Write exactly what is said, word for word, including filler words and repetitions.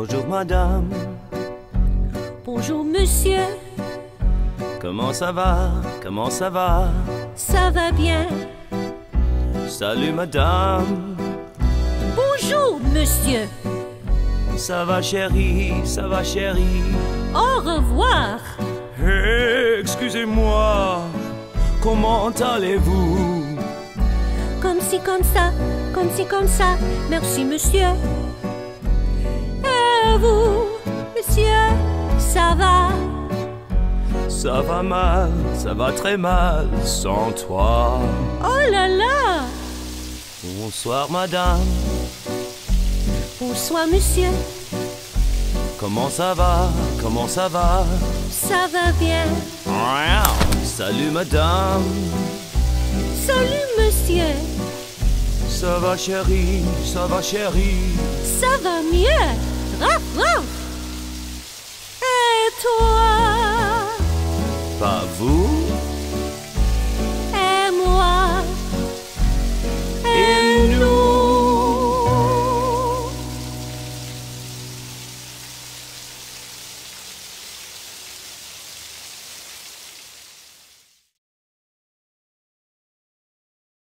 Bonjour madame. Bonjour monsieur. Comment ça va? Comment ça va? Ça va bien. Salut madame. Bonjour monsieur. Ça va chérie, ça va chérie. Au revoir. Hey, excusez-moi, comment allez-vous? Comme si comme ça, comme si comme ça. Merci monsieur. Et vous, monsieur, ça va? Ça va mal, ça va très mal sans toi. Oh là là! Bonsoir madame. Bonsoir monsieur. Comment ça va? Comment ça va? Ça va bien. Salut madame. Salut monsieur. Ça va chérie, ça va chérie. Ça va mieux. Raf, raf. Et toi?